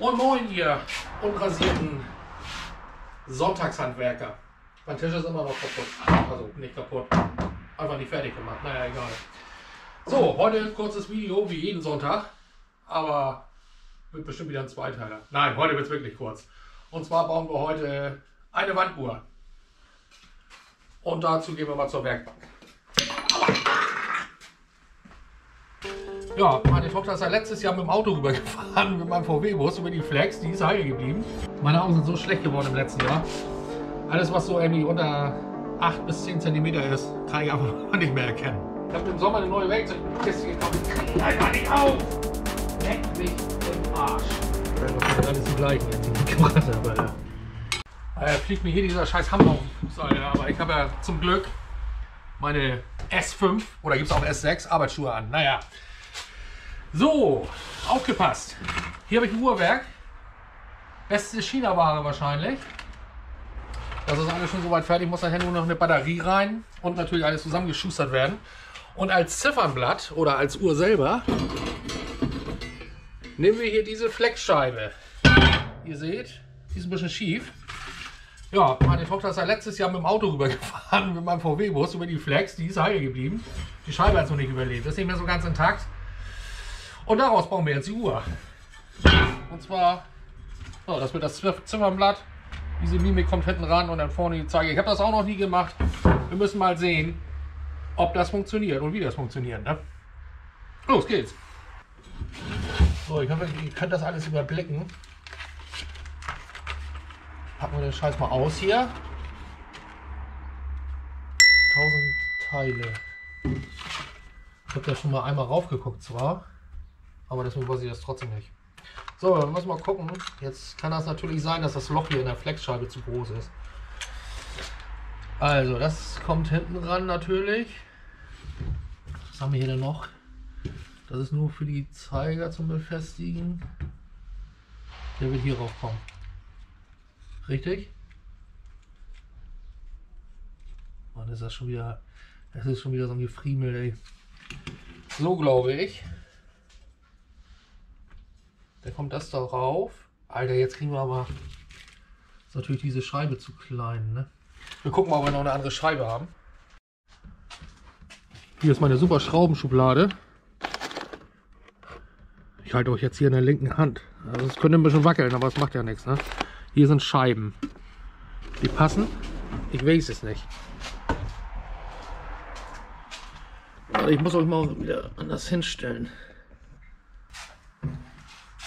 Moin Moin, ihr unrasierten Sonntagshandwerker. Mein Tisch ist immer noch kaputt. Also nicht kaputt, einfach nicht fertig gemacht. Naja, egal. So, heute ein kurzes Video, wie jeden Sonntag. Aber wird bestimmt wieder ein Zweiteiler. Nein, heute wird es wirklich kurz. Und zwar bauen wir heute eine Wanduhr. Und dazu gehen wir mal zur Werkbank. Ja, meine Tochter ist ja letztes Jahr mit dem Auto rübergefahren, mit meinem VW-Bus über die Flex, die ist heil geblieben. Meine Augen sind so schlecht geworden im letzten Jahr. Alles, was so irgendwie unter 8 bis 10 cm ist, kann ich einfach nicht mehr erkennen. Ich habe im Sommer eine neue Werkzeugkiste gekauft, ich krieg einfach nicht auf! Leck mich im Arsch! Das ist alles die gleichen, die ich gemacht habe, Alter. Fliegt mir hier dieser scheiß Hammer auf den Fuß, Alter. Aber ich habe ja zum Glück meine S5, oder gibt es auch S6, Arbeitsschuhe an, naja. So, aufgepasst. Hier habe ich ein Uhrwerk. Beste China-Ware wahrscheinlich. Das ist alles schon soweit fertig. Muss nachher nur noch eine Batterie rein und natürlich alles zusammengeschustert werden. Und als Ziffernblatt oder als Uhr selber nehmen wir hier diese Flexscheibe. Ihr seht, die ist ein bisschen schief. Ja, meine Tochter ist ja letztes Jahr mit dem Auto rübergefahren, mit meinem VW-Bus über die Flex. Die ist heil geblieben. Die Scheibe hat es noch nicht überlebt. Das ist nicht mehr so ganz intakt. Und daraus bauen wir jetzt die Uhr. Und zwar, oh, das wird das Ziffernblatt. Diese Mimik kommt hinten ran und dann vorne die Zeige. Ich habe das auch noch nie gemacht. Wir müssen mal sehen, ob das funktioniert und wie das funktioniert. Ne? Los geht's. So, ich hoffe, ihr könnt das alles überblicken. Packen wir den Scheiß mal aus hier. 1000 Teile. Ich habe da schon mal einmal raufgeguckt zwar. Aber deswegen weiß ich das trotzdem nicht. So, wir müssen mal gucken. Jetzt kann das natürlich sein, dass das Loch hier in der Flexscheibe zu groß ist. Also, das kommt hinten ran natürlich. Was haben wir hier denn noch? Das ist nur für die Zeiger zum Befestigen. Der wird hier rauf kommen. Richtig? Mann, ist das schon wieder. Das ist schon wieder so ein Gefriemel, ey. So glaube ich. Da kommt das da rauf. Alter, jetzt kriegen wir aber... Ist natürlich diese Scheibe zu klein, ne? Wir gucken mal, ob wir noch eine andere Scheibe haben. Hier ist meine super Schraubenschublade. Ich halte euch jetzt hier in der linken Hand. Also es könnte ein bisschen wackeln, aber es macht ja nichts, ne? Hier sind Scheiben. Die passen? Ich weiß es nicht. Also ich muss euch mal wieder anders hinstellen.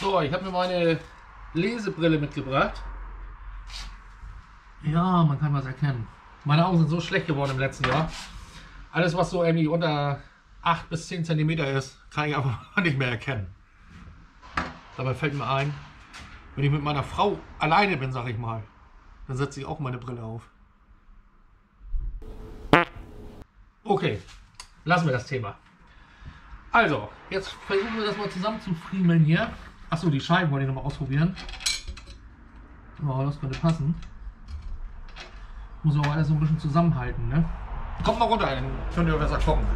So, ich habe mir meine Lesebrille mitgebracht. Ja, man kann was erkennen. Meine Augen sind so schlecht geworden im letzten Jahr. Alles, was so irgendwie unter 8 bis 10 cm ist, kann ich einfach nicht mehr erkennen. Dabei fällt mir ein, wenn ich mit meiner Frau alleine bin, sag ich mal, dann setze ich auch meine Brille auf. Okay, lassen wir das Thema. Also, jetzt versuchen wir das mal zusammen zu friemeln hier. Achso, die Scheiben wollte ich nochmal ausprobieren. Oh, das könnte passen. Muss aber alles so ein bisschen zusammenhalten, ne? Kommt mal runter, dann könnt ihr besser gucken.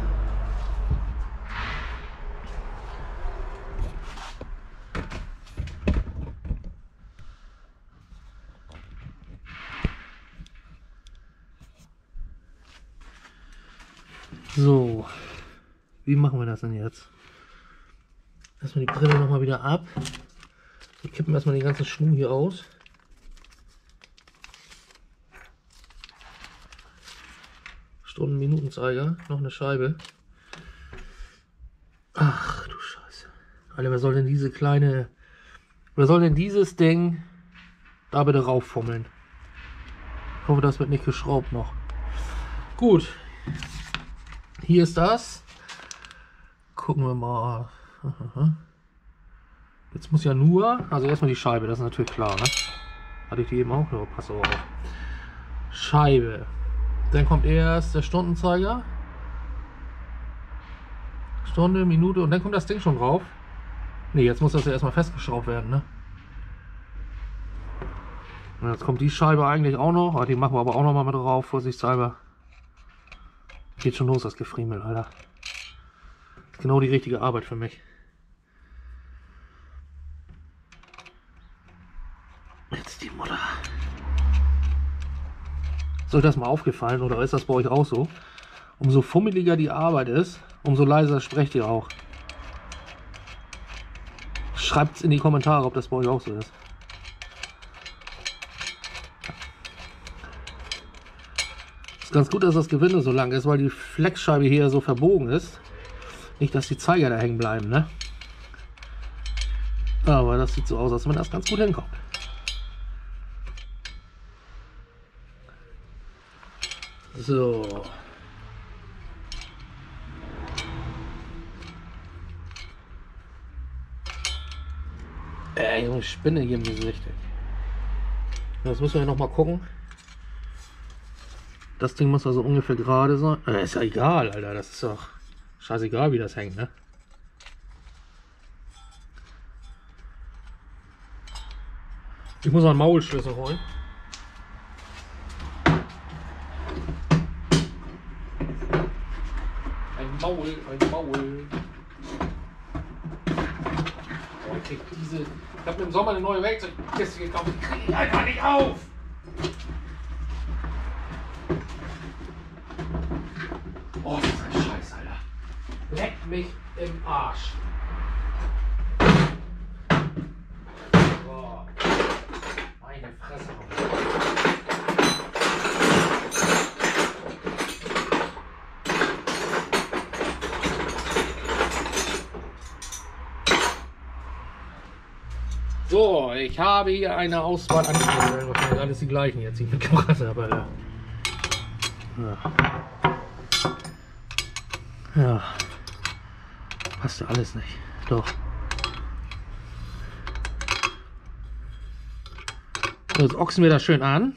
So. Wie machen wir das denn jetzt? Erstmal die Brille nochmal wieder ab. Wir kippen erstmal den ganzen Schwung hier aus. Stunden, Minutenzeiger, noch eine Scheibe. Ach du Scheiße. Alter, wer soll denn diese kleine... Wer soll denn dieses Ding da bitte rauffummeln? Ich hoffe, das wird nicht geschraubt noch. Gut. Hier ist das. Gucken wir mal. Aha. Jetzt muss ja nur, also erstmal die Scheibe, das ist natürlich klar, ne? Hatte ich die eben auch noch, pass auf. Scheibe. Dann kommt erst der Stundenzeiger. Stunde, Minute und dann kommt das Ding schon drauf. Ne, jetzt muss das ja erstmal festgeschraubt werden, ne? Und jetzt kommt die Scheibe eigentlich auch noch, die machen wir aber auch noch mal mit drauf, vorsichtshalber. Geht schon los, das Gefriemel, Alter. Genau die richtige Arbeit für mich. Ist euch das mal aufgefallen oder ist das bei euch auch so? Umso fummeliger die Arbeit ist, umso leiser sprecht ihr auch. Schreibt es in die Kommentare, ob das bei euch auch so ist. Ist ganz gut, dass das Gewinde so lang ist, weil die Flexscheibe hier so verbogen ist. Nicht, dass die Zeiger da hängen bleiben, ne? Aber das sieht so aus, als wenn das ganz gut hinkommt. So. Junge Spinne hier im Gesicht. Das müssen wir ja noch mal gucken. Das Ding muss also ungefähr gerade sein. Ist ja egal, Alter. Das ist doch scheißegal, wie das hängt, ne? Ich muss mal einen Maulschlüssel holen. Ein Maul. Oh, ich krieg diese. Ich hab mir im Sommer eine neue Werkzeugkiste gekauft. Die krieg ich einfach nicht auf! Oh, das ist ein Scheiß, Alter. Leck mich im Arsch. Oh. Meine Fresse. So, ich habe hier eine Auswahl an Modellen, wahrscheinlich alles die gleichen jetzt, die ich mitgebracht habe. Ja, passt ja alles nicht, doch. So, jetzt ochsen wir das schön an.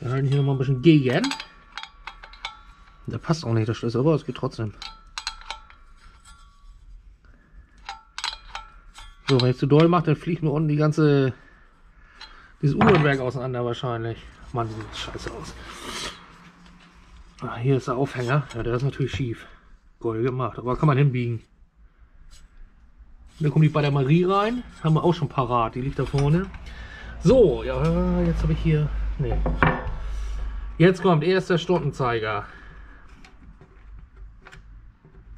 Wir halten hier nochmal ein bisschen gegen. Der passt auch nicht, der Schlüssel, aber es geht trotzdem. So, wenn ich zu doll mache, dann fliegt mir unten die ganze... dieses Uhrenwerk auseinander wahrscheinlich. Mann, sieht das scheiße aus. Ach, hier ist der Aufhänger. Ja, der ist natürlich schief. Gold gemacht, aber kann man hinbiegen. Da kommt die Batterie rein. Haben wir auch schon parat, die liegt da vorne. So, ja, jetzt habe ich hier... nee. Jetzt kommt erst der Stundenzeiger.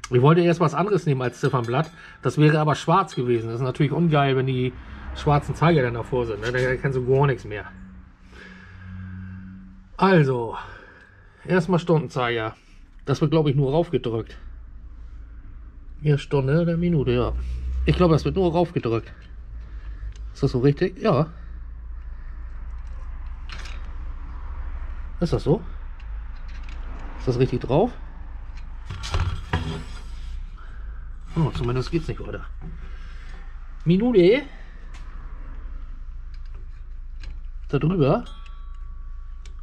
Ich wollte erst was anderes nehmen als Ziffernblatt, das wäre aber schwarz gewesen. Das ist natürlich ungeil, wenn die schwarzen Zeiger dann davor sind, ne? Da kannst du gar nichts mehr. Also, erstmal Stundenzeiger. Das wird, glaube ich, nur raufgedrückt. Ja, Stunde oder Minute, ja. Ich glaube, das wird nur raufgedrückt. Ist das so richtig? Ja. Ist das so? Ist das richtig drauf? Oh, zumindest geht's nicht weiter. Minute. Da drüber.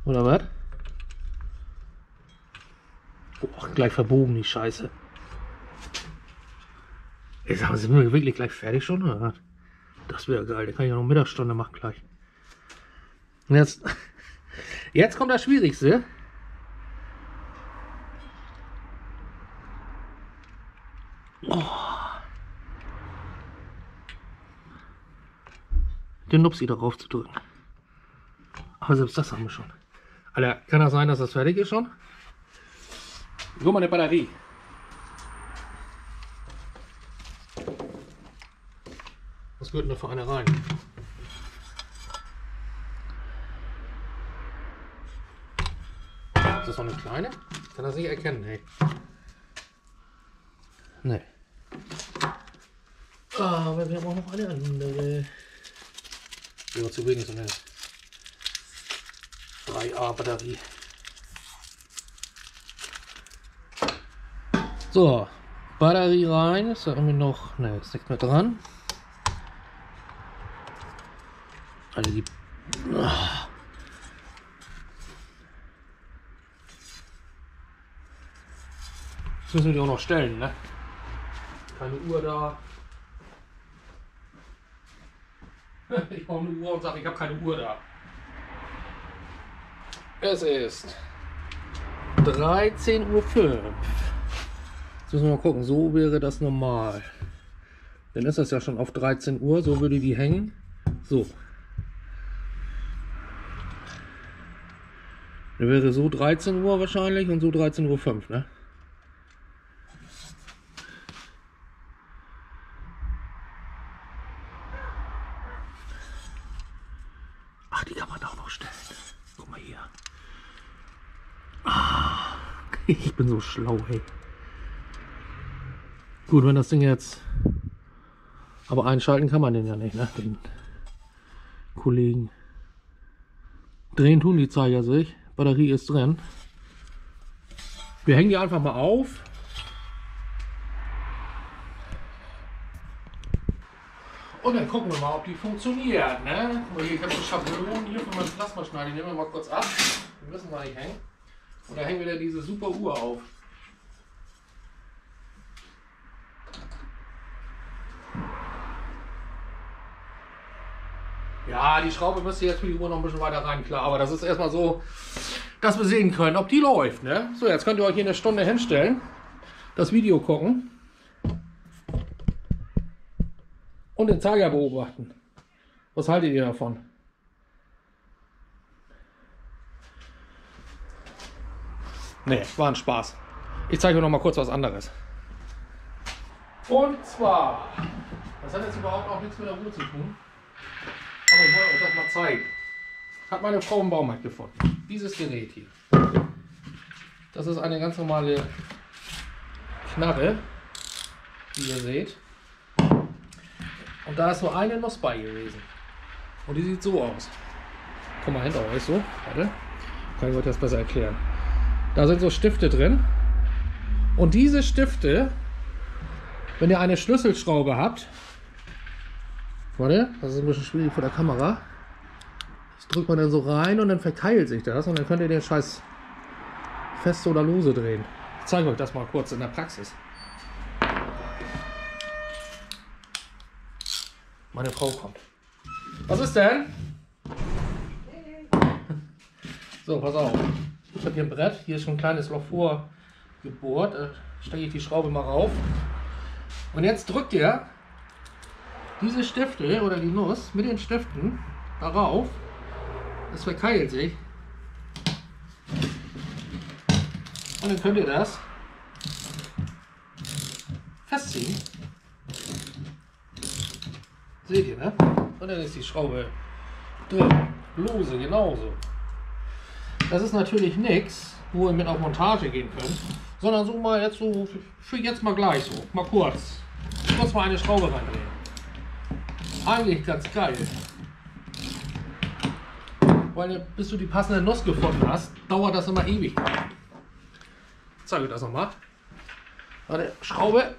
Oder was? Boah, gleich verbogen, die Scheiße. Jetzt haben sie mir wirklich gleich fertig schon, oder? Das wäre geil, da kann ich ja noch Mittagsstunde machen gleich. Und jetzt kommt das Schwierigste. Oh. Den Nupsi darauf zu drücken. Aber selbst das haben wir schon. Alter, kann das sein, dass das fertig ist schon? Guck mal, eine Batterie. Was gehört denn da für eine rein? Ist das noch eine kleine? Ich kann das nicht erkennen, ey. Nee. Aber wir haben auch noch eine andere. Ja, zu wenig, so eine 3A Batterie. So, Batterie rein. Ist da irgendwie noch... ne, ist nichts mehr dran. Also die... ach. Jetzt müssen wir die auch noch stellen, ne? Keine Uhr da. Ich brauche eine Uhr und sage, ich habe keine Uhr da. Es ist 13:05 Uhr. Jetzt müssen wir mal gucken, so wäre das normal. Dann ist das ja schon auf 13 Uhr, so würde die hängen. So. Dann wäre so 13 Uhr wahrscheinlich und so 13:05 Uhr, ne? Ach, die kann man auch noch stellen. Guck mal hier. Ah, ich bin so schlau, hey. Gut, wenn das Ding jetzt... Aber einschalten kann man den ja nicht, ne? Den Kollegen. Drehen tun die Zeiger sich. Batterie ist drin. Wir hängen die einfach mal auf. Und dann gucken wir mal, ob die funktioniert, ne? Guck mal, hier kannst du Schablonen hier für mein Plasmaschneider. Die nehmen wir mal kurz ab. Die müssen gar nicht hängen. Und da hängen wir da diese super Uhr auf. Ja, die Schraube müsste jetzt für die Uhr noch ein bisschen weiter rein, klar, aber das ist erstmal so, dass wir sehen können, ob die läuft, ne? So, jetzt könnt ihr euch hier eine Stunde hinstellen, das Video gucken und den Zeiger beobachten. Was haltet ihr davon? Ne, war ein Spaß. Ich zeige euch noch mal kurz was anderes. Und zwar, das hat jetzt überhaupt auch nichts mit der Uhr zu tun. Aber ich wollte euch das mal zeigen. Hat meine Frau im Baumarkt gefunden. Dieses Gerät hier. Das ist eine ganz normale Knarre, wie ihr seht. Und da ist nur eine Nuss bei gewesen. Und die sieht so aus. Guck mal hinter euch so. Warte. Kann ich euch das besser erklären. Da sind so Stifte drin. Und diese Stifte, wenn ihr eine Schlüsselschraube habt, warte, das ist ein bisschen schwierig vor der Kamera. Das drückt man dann so rein und dann verkeilt sich das und dann könnt ihr den Scheiß fest oder lose drehen. Ich zeige euch das mal kurz in der Praxis. Meine Frau kommt. Was ist denn? So, pass auf. Ich habe hier ein Brett. Hier ist schon ein kleines Loch vorgebohrt. Da stecke ich die Schraube mal rauf. Und jetzt drückt ihr diese Stifte oder die Nuss mit den Stiften darauf, das verkeilt sich und dann könnt ihr das festziehen, seht ihr, ne? Und dann ist die Schraube drin, lose genauso. Das ist natürlich nichts, wo ihr mit auf Montage gehen könnt, sondern so mal jetzt so, für jetzt mal gleich so, mal kurz mal eine Schraube reindrehen. Eigentlich ganz geil, weil bis du die passende Nuss gefunden hast, dauert das immer ewig. Ich zeige euch das nochmal. Warte, Schraube.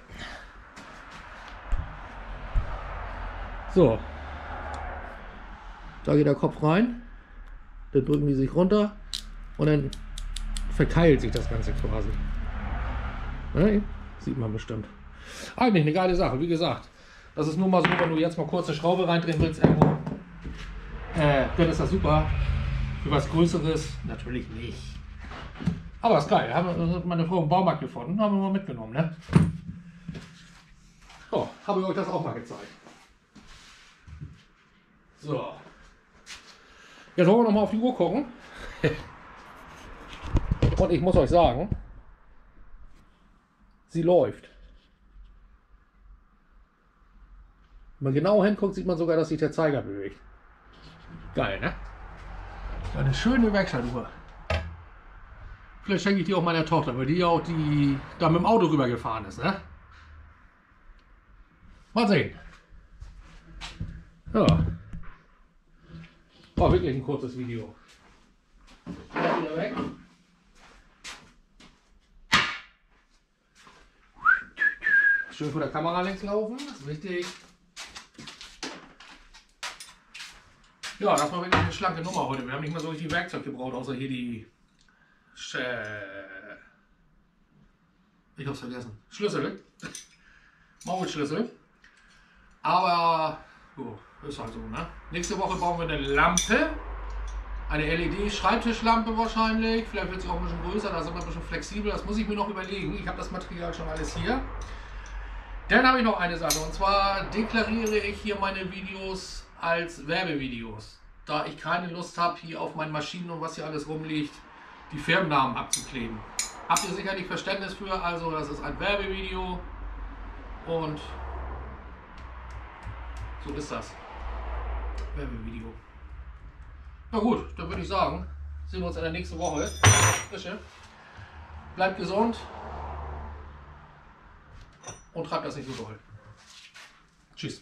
So. Da geht der Kopf rein, dann drücken die sich runter und dann verkeilt sich das Ganze quasi. Ne? Sieht man bestimmt. Eigentlich eine geile Sache, wie gesagt. Das ist nur mal so, wenn du jetzt mal kurz eine Schraube reindrehen willst irgendwo, dann ist das super. Für was Größeres natürlich nicht. Aber ist geil. Haben meine Frau im Baumarkt gefunden, haben wir mal mitgenommen, ne? So, habe ich euch das auch mal gezeigt. So. Jetzt wollen wir nochmal auf die Uhr gucken. Und ich muss euch sagen, sie läuft. Wenn man genau hinguckt, sieht man sogar, dass sich der Zeiger bewegt. Geil, ne? Eine schöne Werkstattuhr. Vielleicht schenke ich die auch meiner Tochter, weil die ja auch die da mit dem Auto rübergefahren ist, ne? Mal sehen. Ja. War wirklich ein kurzes Video. Wieder weg. Schön vor der Kamera links laufen, ist wichtig. Ja, das war wirklich eine schlanke Nummer heute. Wir haben nicht mal so richtig Werkzeug gebraucht, außer hier die Schlüssel. Maulschlüssel. Aber oh, ist halt so, ne? Nächste Woche brauchen wir eine Lampe. Eine LED-Schreibtischlampe wahrscheinlich. Vielleicht wird sie auch ein bisschen größer, da sind wir ein bisschen flexibel. Das muss ich mir noch überlegen. Ich habe das Material schon alles hier. Dann habe ich noch eine Sache, und zwar deklariere ich hier meine Videos als Werbevideos, da ich keine Lust habe, hier auf meinen Maschinen und was hier alles rumliegt, die Firmennamen abzukleben. Habt ihr sicherlich Verständnis für, also das ist ein Werbevideo und so ist das. Werbevideo. Na gut, dann würde ich sagen, sehen wir uns in der nächsten Woche. Frische. Bleibt gesund und treibt das nicht so doll. Tschüss.